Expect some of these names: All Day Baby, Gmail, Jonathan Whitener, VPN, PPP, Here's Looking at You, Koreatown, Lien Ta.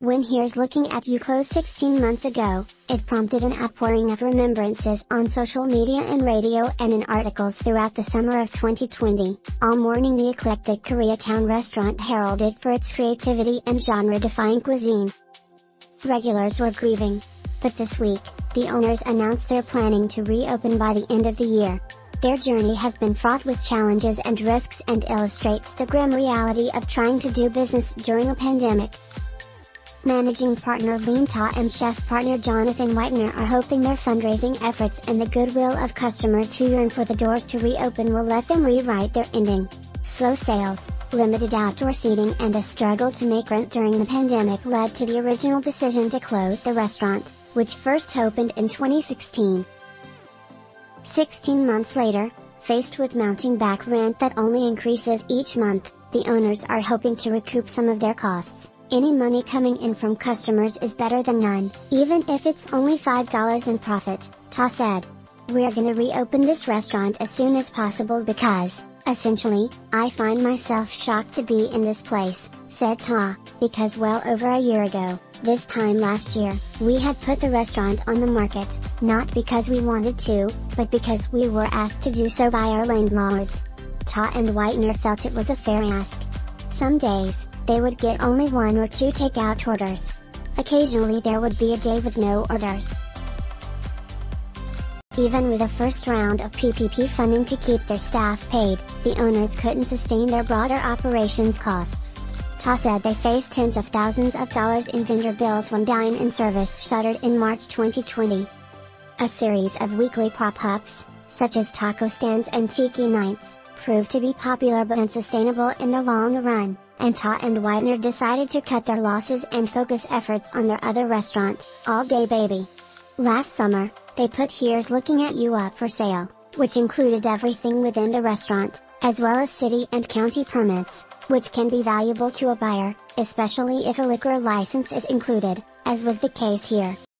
When Here's Looking at You closed 16 months ago, it prompted an outpouring of remembrances on social media and radio and in articles throughout the summer of 2020, all mourning the eclectic Koreatown restaurant heralded for its creativity and genre-defying cuisine. Regulars were grieving. But this week, the owners announced they're planning to reopen by the end of the year. Their journey has been fraught with challenges and risks and illustrates the grim reality of trying to do business during a pandemic. Managing partner Lien Ta and chef partner Jonathan Whitener are hoping their fundraising efforts and the goodwill of customers who yearn for the doors to reopen will let them rewrite their ending. Slow sales, limited outdoor seating and a struggle to make rent during the pandemic led to the original decision to close the restaurant, which first opened in 2016. 16 months later, faced with mounting back rent that only increases each month, the owners are hoping to recoup some of their costs. Any money coming in from customers is better than none, even if it's only $5 in profit, Ta said. "We're gonna reopen this restaurant as soon as possible because, essentially, I find myself shocked to be in this place," said Ta, because well over a year ago, this time last year, we had put the restaurant on the market, not because we wanted to, but because we were asked to do so by our landlords. Ta and Whitener felt it was a fair ask. Some days, they would get only one or two takeout orders. Occasionally there would be a day with no orders. Even with a first round of PPP funding to keep their staff paid, the owners couldn't sustain their broader operations costs. Ta said they faced tens of thousands of dollars in vendor bills when dine-in service shuttered in March 2020. A series of weekly pop-ups, such as taco stands and tiki nights, proved to be popular but unsustainable in the long run, and Ta and Whitener decided to cut their losses and focus efforts on their other restaurant, All Day Baby. Last summer, they put Here's Looking at You up for sale, which included everything within the restaurant, as well as city and county permits, which can be valuable to a buyer, especially if a liquor license is included, as was the case here.